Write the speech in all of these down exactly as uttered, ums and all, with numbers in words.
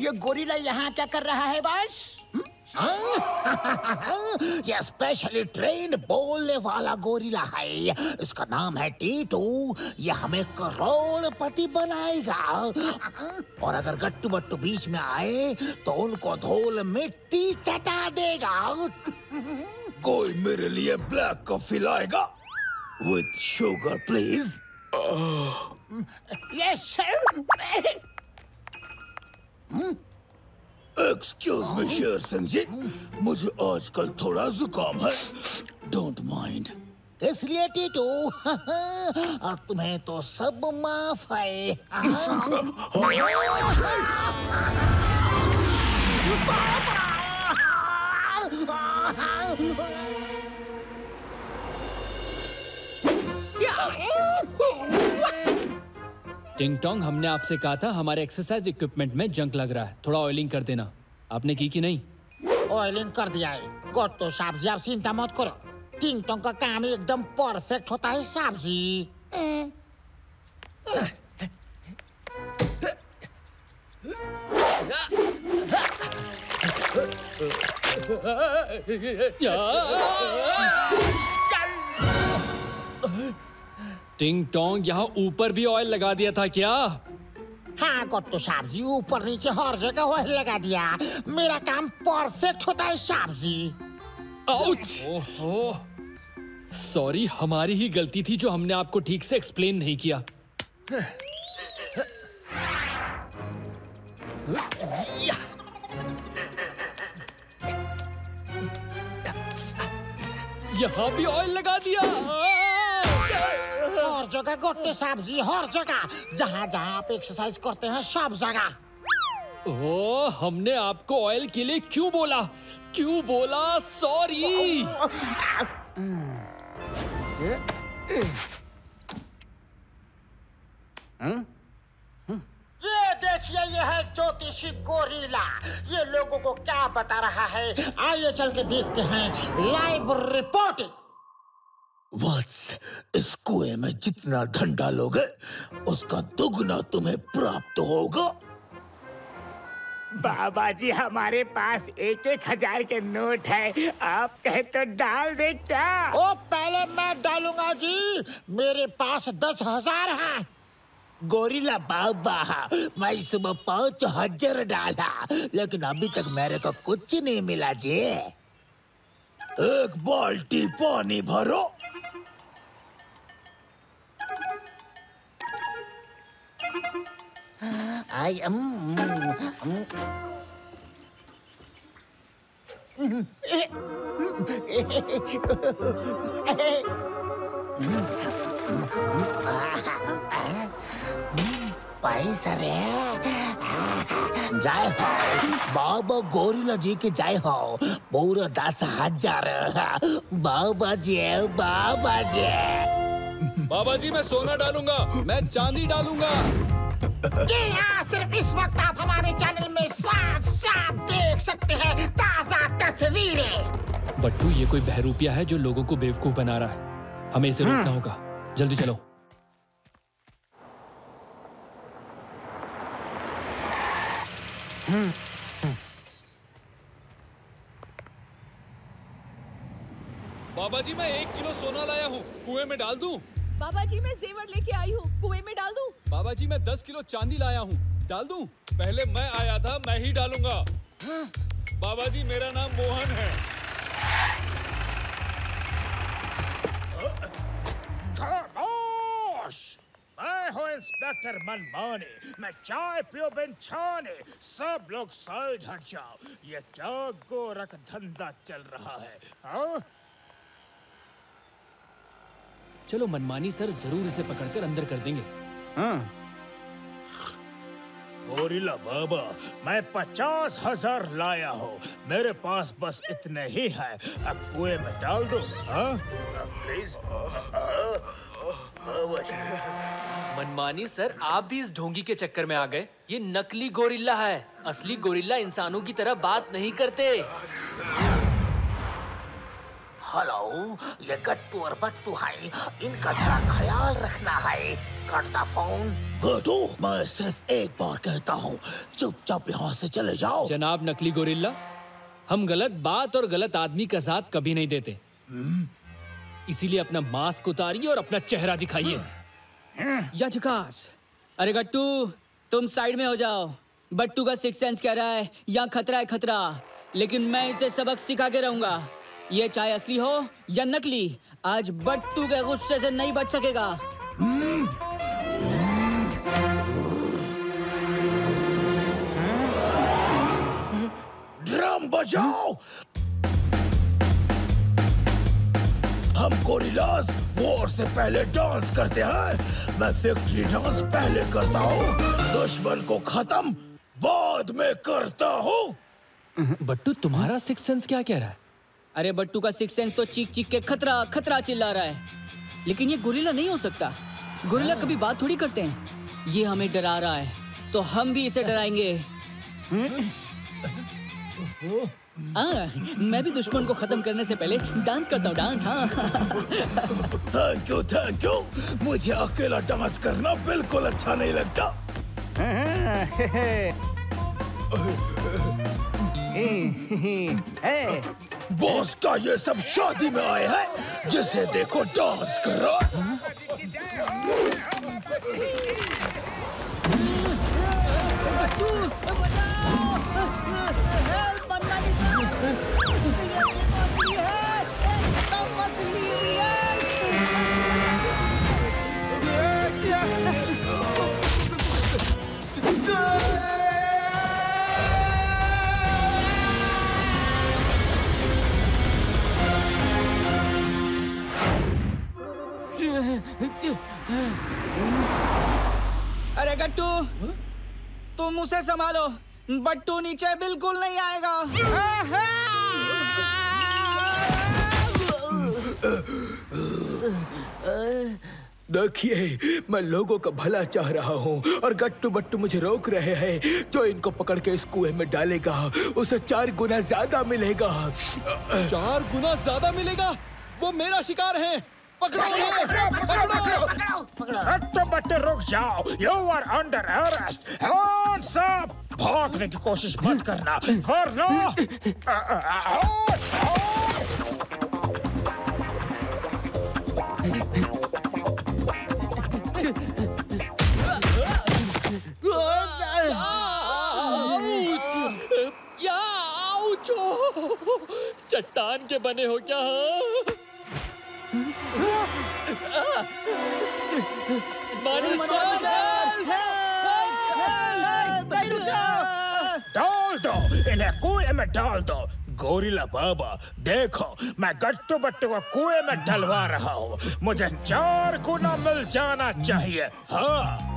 ये गोरिल्ला यहाँ क्या कर रहा है बॉस? ये स्पेशली ट्रेंड बोलने वाला गोरिल्ला है, इसका नाम है टीटू। ये हमें करोड़पति बनाएगा। और अगर गट्टू बट्टू बीच में आए तो उनको धूल मिट्टी चटा देगा। कोई मेरे लिए ब्लैक कॉफी लाएगा? With sugar, please. Oh. Yes, sir. Hmm? Excuse me, Sher Singh ji, मुझे आजकल थोड़ा जुकाम है. Don't mind. इसलिए टीटू, और तुम्हें तो सब माफ है. टिंगटोंग, हमने आपसे कहा था हमारे एक्सरसाइज इक्विपमेंट में जंक लग रहा है, थोड़ा ऑयलिंग कर देना. आपने की कि नहीं? ऑयलिंग कर दिया है गट्टू साहब जी, आप चिंता मत करो. टिंगटोंग का काम एकदम परफेक्ट होता है साहब जी. टिंगटोंग, यहाँ ऊपर भी ऑयल लगा दिया था क्या? हाँ गट्टू साहब जी, ऊपर नीचे हर जगह ऑयल लगा दिया. मेरा काम परफेक्ट होता है साहब जी. आउच! सॉरी, हमारी ही गलती थी जो हमने आपको ठीक से एक्सप्लेन नहीं किया. यहाँ भी ऑयल लगा दिया. हर जगह गट्टू साहब जी, हर जगह, जहाँ जहाँ आप एक्सरसाइज करते हैं सब जगह. ओ, हमने आपको ऑयल के लिए क्यों बोला? क्यों बोला? सॉरी. ये देखिए, ये है ज्योतिषी गोरिल्ला. ये लोगों को क्या बता रहा है, आइए चल के देखते हैं. Live reporting. वत्स, इस कुएं में जितना धन डालोगे उसका दुगना तुम्हें प्राप्त होगा. बाबा जी, हमारे पास एक एक हजार के नोट है, आप कहे तो डाल दे क्या? ओ, पहले मैं डालूंगा जी, मेरे पास दस हजार है. गोरिल्ला बाबा, मैं सुबह पाँच हजार डाला लेकिन अभी तक मेरे को कुछ नहीं मिला जी. एक बाल्टी पानी भरो. आई एम पैसा रे. जय हो बाबा गोरिल्ला जी के, जय हो. पूरा दस हजार बाबा जी. बाबा जी, बाबा जी, मैं सोना डालूंगा, मैं चांदी डालूंगा. जी हाँ, सिर्फ इस वक्त आप हमारे चैनल में साफ साफ देख सकते हैं ताजा तस्वीरें. बट्टू, ये कोई बहरूपिया है जो लोगों को बेवकूफ बना रहा है. हमें इसे रोकना होगा. जल्दी चलो. बाबा जी, मैं एक किलो सोना लाया हूँ, कुएं में डाल दूँ? बाबा जी, मैं जेवर लेके आई हूँ, कुएं में डाल दूँ? बाबा जी, मैं दस किलो चांदी लाया हूँ, डाल दूँ? पहले मैं आया था, मैं ही डालूंगा. हाँ। बाबा जी, मेरा नाम मोहन है. मैं हूँ इंस्पेक्टर मनमानी. मैं चाय पियो बिन छाने, सब लोग साइड हट जाओ. ये क्या गोरख धंधा चल रहा है? हाँ? चलो मनमानी सर, जरूर इसे पकड़कर अंदर कर देंगे. हाँ। गोरिल्ला बाबा, मैं पचास हजार लाया हूँ, मेरे पास बस इतने ही है. अब कुएं में डाल दो. हाँ? प्लीज. मनमानी सर, आप भी इस ढोंगी के चक्कर में आ गए. ये नकली गोरिल्ला है, असली गोरिल्ला इंसानों की तरह बात नहीं करते. हेलो, ये गट्टू और बट्टू है, इनका थोड़ा ख्याल रखना है. Cut the phone. घाटू, मैं सिर्फ एक बार कहता हूँ, चुपचाप यहाँ से चले जाओ। जनाब नकली गोरिल्ला, हम गलत बात और गलत आदमी का साथ कभी नहीं देते। इसीलिए अपना मास्क उतारिए और अपना चेहरा दिखाइए। यजकास, अरे गट्टू तुम साइड में हो जाओ। बट्टू का सिक्स सेंस कह रहा है यहाँ खतरा है खतरा, लेकिन मैं इसे सबक सिखा के रहूंगा। ये चाहे असली हो या नकली, आज बट्टू के गुस्से से नहीं बच सकेगा। ड्रम बजाओ। हम गोरिल्लास वॉर से पहले डांस करते हैं। मैं फैक्ट्री डांस पहले करता हूँ, दुश्मन को खत्म बाद में करता हूँ। बट्टू तुम्हारा सिक्स सेंस क्या कह रहा है? अरे बट्टू का सिक्स सेंस तो चीख चीख के खतरा खतरा चिल्ला रहा है, लेकिन ये गोरिल्ला नहीं हो सकता। गोरिल्ला कभी बात थोड़ी करते हैं। ये हमें डरा रहा है तो हम भी इसे डराएंगे। आ, मैं भी दुश्मन को खत्म करने से पहले डांस करता हूँ। डांस, हाँ। Thank you thank you. मुझे अकेला डांस करना बिल्कुल अच्छा नहीं लगता। बॉस का ये सब शादी में आए हैं, जिसे देखो डांस कर रहा। अरे गट्टू तुम उसे संभालो, बट्टू नीचे बिल्कुल नहीं आएगा। देखिए मैं लोगों का भला चाह रहा हूँ और गट्टू बट्टू मुझे रोक रहे हैं। जो इनको पकड़ के इस कुएं में डालेगा उसे चार गुना ज्यादा मिलेगा। चार गुना ज्यादा मिलेगा? वो मेरा शिकार है। पकड़ो पकड़ो पकड़ो पकड़ो। गट्टू बट्टू रुक जाओ, you are under arrest. Hands up. भागने की कोशिश मत करना वरना। चट्टान के बने हो क्या? डाल दो इन्हें, कुएं में डाल दो। गोरिल्ला बाबा देखो, मैं गट्टू बट्टू को कुएं में डलवा रहा हूँ। मुझे चार गुना मिल जाना चाहिए। हाँ।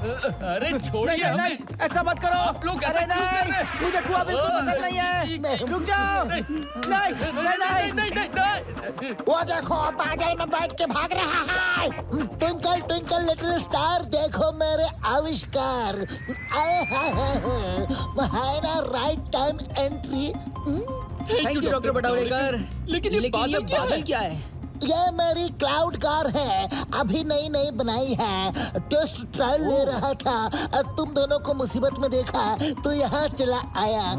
अरे छोड़िए, नहीं ऐसा मत करो। आप लोग ऐसा क्यों कर रहे हैं? मुझे कुआं बिल्कुल पसंद नहीं है। रुक जाओ। नहीं नहीं नहीं नहीं। वो देखो बादल में बैठ के भाग रहा है। ट्विंकल ट्विंकल लिटिल स्टार, देखो मेरे आविष्कार। आए हाय हाय ना, right time entry. Thank you doctor बटावलेकर। लेकिन ये बादल क्या है? ये मेरी क्लाउड कार है, अभी नई नई बनाई है। टेस्ट ट्रायल ले रहा था और तुम दोनों को मुसीबत में देखा तो यहाँ चला आया।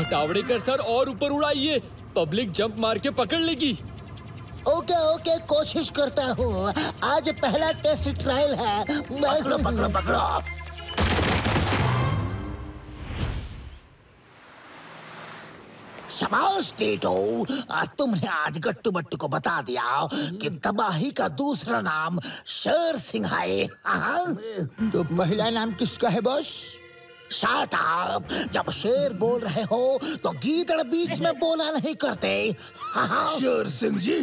बटावड़ेकर सर और ऊपर उड़ाइए, पब्लिक जंप मार के पकड़ लेगी। ओके ओके, कोशिश करता हूँ। आज पहला टेस्ट ट्रायल है। पकड़ो पकड़ो पकड़ो। शाबाश टीटू, तुमने आज गट्टू बट्टू को बता दिया कि तबाही का दूसरा नाम शेर सिंह है। तो पहला नाम किसका है बॉस? शाट अप। जब शेर बोल रहे हो तो गीदड़ बीच में बोला नहीं करते। शेर सिंह जी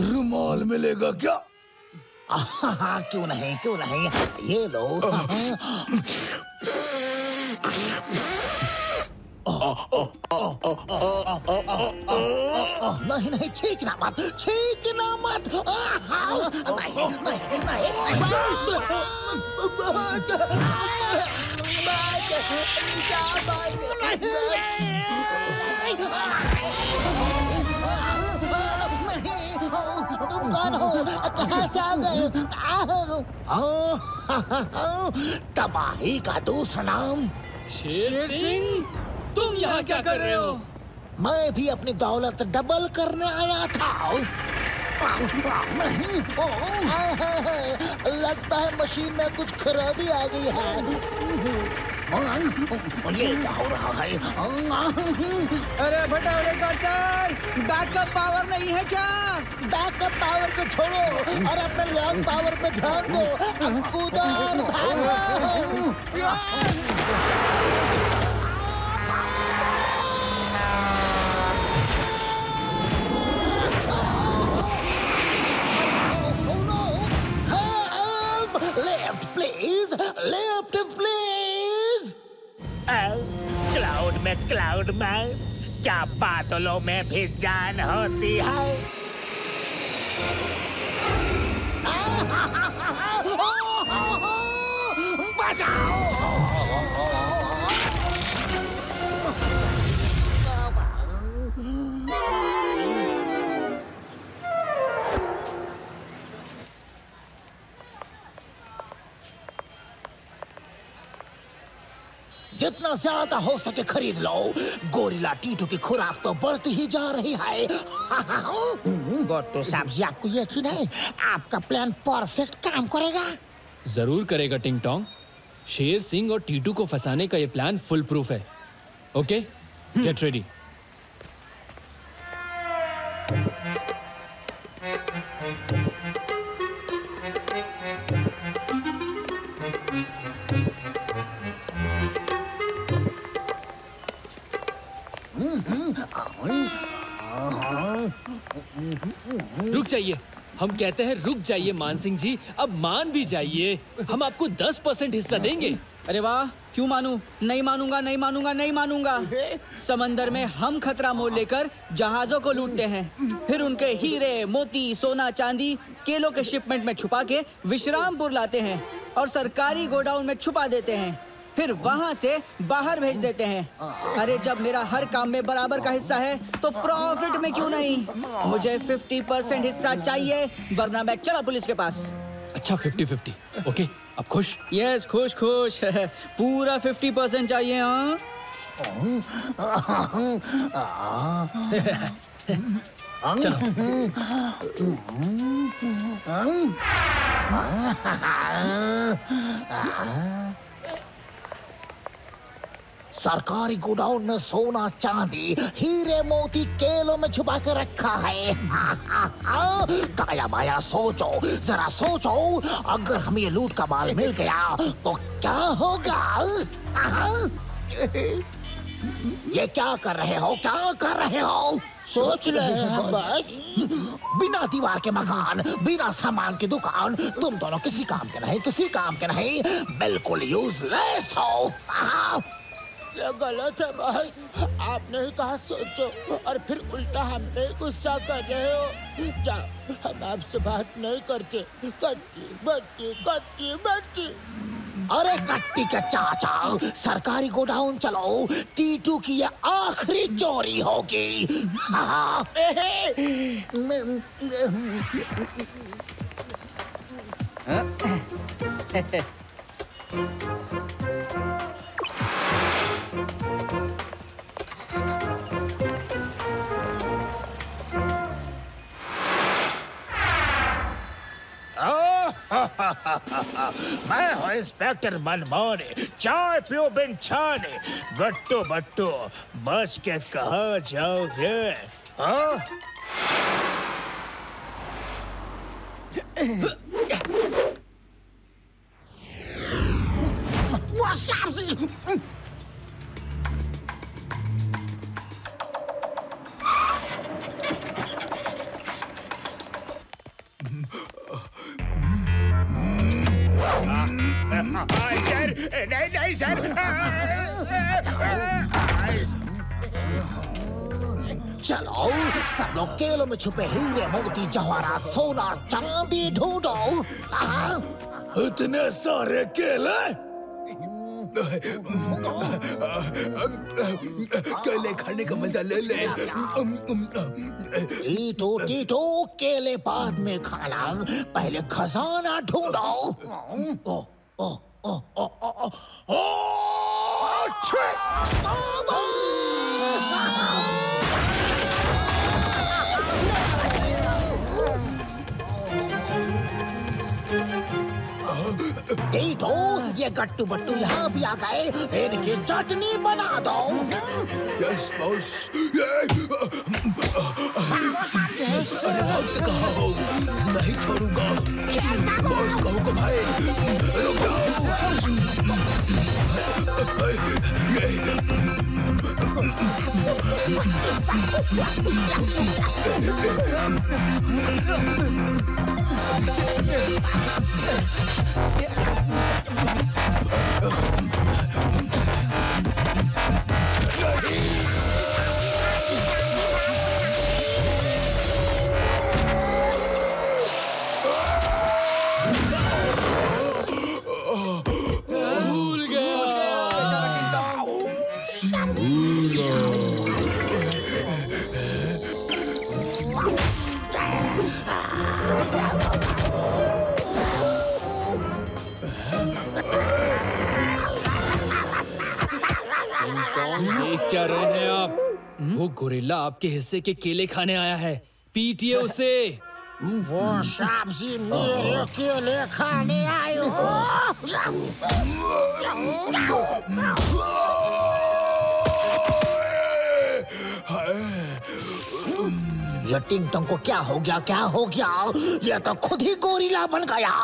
रुमाल मिलेगा क्या? हाँ क्यों नहीं क्यों नहीं, ये लो। नहीं नहीं, छींकना मत छींकना मत। नहीं नहीं नहीं। तबाही का दूसरा नाम शेर सिंह। तुम यहाँ क्या कर रहे हो? मैं भी अपनी दौलत डबल करने आया था। नहीं, ओ, लगता है मशीन में कुछ खराबी आ गई है। ये क्या हो रहा है? अरे भटावलेकर सर, बैकअप पावर नहीं है क्या? बैकअप पावर को छोड़ो और अपने लॉन्ग पावर पे ध्यान दो। अब कूदो और भागो। Left, please. Left, please. Cloud में क्लाउड में क्या बादलों में भी जान होती है? बचाओ! जितना ज्यादा हो सके खरीद लो। गोरिला टीटू की खुराक तो बढ़ती ही जा रही है। गट्टू साहब जी, आपको यकीन है आपका प्लान परफेक्ट काम करेगा? जरूर करेगा टिंगटोंग। शेर सिंह और टीटू को फंसाने का ये प्लान फुल प्रूफ है। Okay, get ready. रुक जाइए, हम कहते हैं रुक जाइए मान सिंह जी, अब मान भी जाइए। हम आपको दस परसेंट हिस्सा देंगे। अरे वाह, क्यों मानूं? नहीं मानूंगा, नहीं मानूंगा, नहीं मानूंगा। समंदर में हम खतरा मोल लेकर जहाजों को लूटते हैं, फिर उनके हीरे मोती सोना चांदी केलों के शिपमेंट में छुपा के विश्रामपुर लाते हैं और सरकारी गोडाउन में छुपा देते हैं, फिर वहाँ से बाहर भेज देते हैं। अरे जब मेरा हर काम में बराबर का हिस्सा है तो प्रॉफिट में क्यों नहीं? मुझे पचास परसेंट हिस्सा चाहिए, वरना मैं चला पुलिस के पास। अच्छा, फिफ्टी फिफ्टी। ओके, अब खुश? यस, खुश खुश। पूरा पचास परसेंट चाहिए। हाँ। चलो। सरकारी गोडाउन में सोना चांदी हीरे मोती केलों में छुपा के रखा है। काया माया, सोचो जरा सोचो, अगर हम ये लूट का माल मिल गया तो क्या होगा? ये क्या कर रहे हो? क्या कर रहे हो? सोच रहे हैं बस। बिना दीवार के मकान, बिना सामान की दुकान, तुम दोनों किसी काम के नहीं, किसी काम के नहीं, बिल्कुल यूजलेस हो। ये गलत है भाई, आपने ही कहा सोचो और फिर उल्टा हम पे गुस्सा कर रहे हो। जा, हम आपसे बात नहीं करते। कट्टी बट्टी कट्टी बट्टी। अरे कट्टी के चाचा, सरकारी गोडाउन चलो, टीटू की ये आखिरी चोरी होगी। मैं हूँ इंस्पेक्टर मनमानी, चाय पियो बिन छाने। गट्टू बट्टू, बच के कहाँ जाओगे? हाँ? सर, नहीं नहीं सर। चलो, सब लोग केलों में छुपे हीरे मोती जवाहरात सोना चांदी ढूंढो। इतने सारे केले? केले खाने का मजा ले ले। टीटू टीटू केले बाद में खाना, पहले खजाना ढूंढो। ओ ओ ओ ओ ओ ओ टीटू, ये गट्टू बट्टू यहाँ भी आ गए, इनकी चटनी बना दो। Yes boss. अरे वक्त कहाँ हो, नहीं छोड़ूंगा। बॉस कहो को भाई, रुक जाओ। क्या रहे हैं आप? वो गोरिल्ला आपके हिस्से के केले खाने आया है, पीटिए उसे। वो सांप जी मेरे केले खाने आए हो। ये टिंगटोंग को क्या हो गया, क्या हो गया? ये तो खुद ही गोरिल्ला बन गया।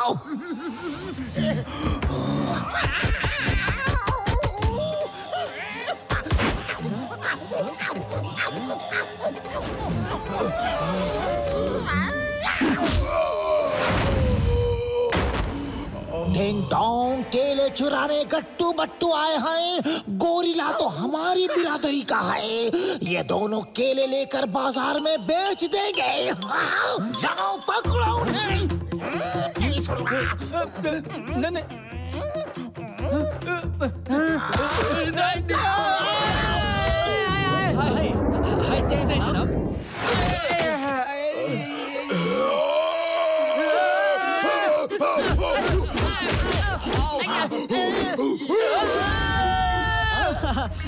टिंगटोंग केले चुराने गट्टू बट्टू आए हैं, गोरिल्ला तो हमारी बिरादरी का है। ये दोनों केले लेकर बाजार में बेच देंगे। जाओ पकड़ो उन्हें। नहीं छोड़ूंगा। नहीं नहीं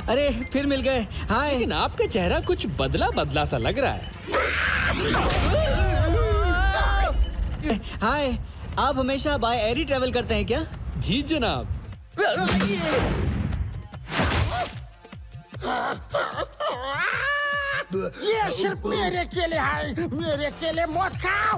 अरे फिर मिल गए। हाय। लेकिन आपका चेहरा कुछ बदला बदला सा लग रहा है। हाय, आप हमेशा बाय एयर ही ट्रेवल करते हैं क्या? जी जनाब। ये सिर्फ मेरे केले हैं, मेरे केले मत खाओ।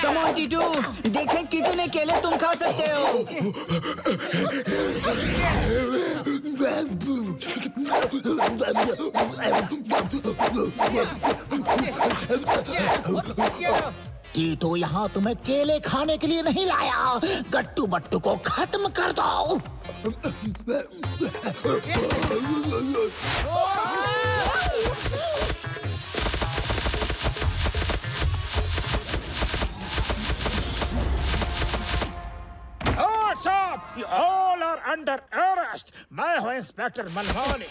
कम ऑन टीटू, देखें कितने केले तुम खा सकते हो। टीटू यहाँ तुम्हें केले खाने के लिए नहीं लाया, गट्टू बट्टू को खत्म कर दो। You all are under arrest. मैं हूँ इंस्पेक्टर मनमानी।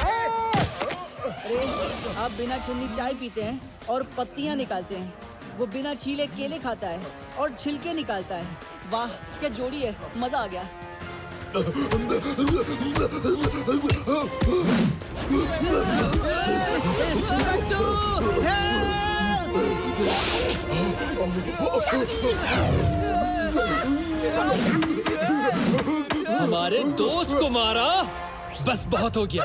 अरे आप बिना छन्नी चाय पीते हैं और पत्तियाँ निकालते हैं, वो बिना छीले केले खाता है और छिलके निकालता है। वाह क्या जोड़ी है, मजा आ गया। हमारे दोस्त को मारा, बस बहुत हो गया।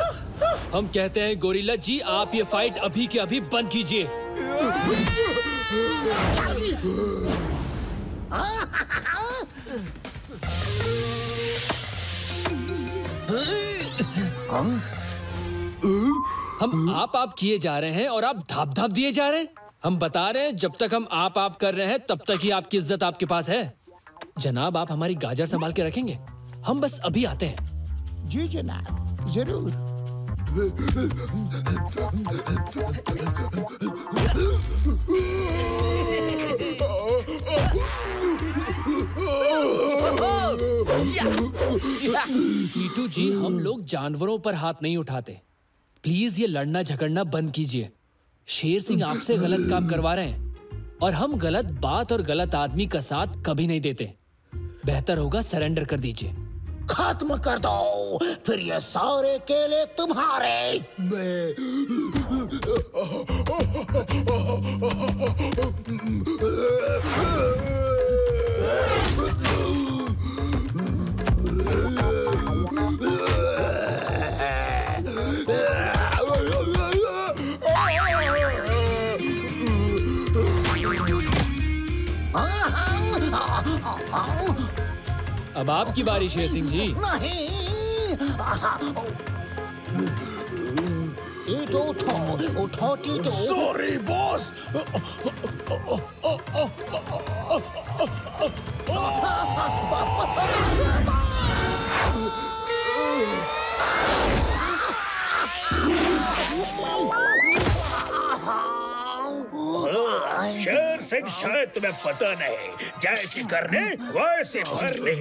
हम कहते हैं गोरिल्ला जी आप ये फाइट अभी के अभी बंद कीजिए। हम आप आप किए जा रहे हैं और आप धाप धाप दिए जा रहे हैं। हम बता रहे हैं जब तक हम आप आप कर रहे हैं तब तक ही आपकी इज्जत आपके पास है। जनाब आप हमारी गाजर संभाल के रखेंगे, हम बस अभी आते हैं। जी जनाब जरूर। टीटू जी हम लोग जानवरों पर हाथ नहीं उठाते, प्लीज ये लड़ना झगड़ना बंद कीजिए। शेर सिंह आपसे गलत काम करवा रहे हैं और हम गलत बात और गलत आदमी का साथ कभी नहीं देते। बेहतर होगा सरेंडर कर दीजिए। खत्म कर दो फिर ये सारे केले तुम्हारे। अब आपकी बारी शेर सिंह जी। नहीं टीटू उठो, उठो टीटू। Sorry boss. शेर सिंह शायद तुम्हें पता नहीं, जैसी करने वैसे भरने।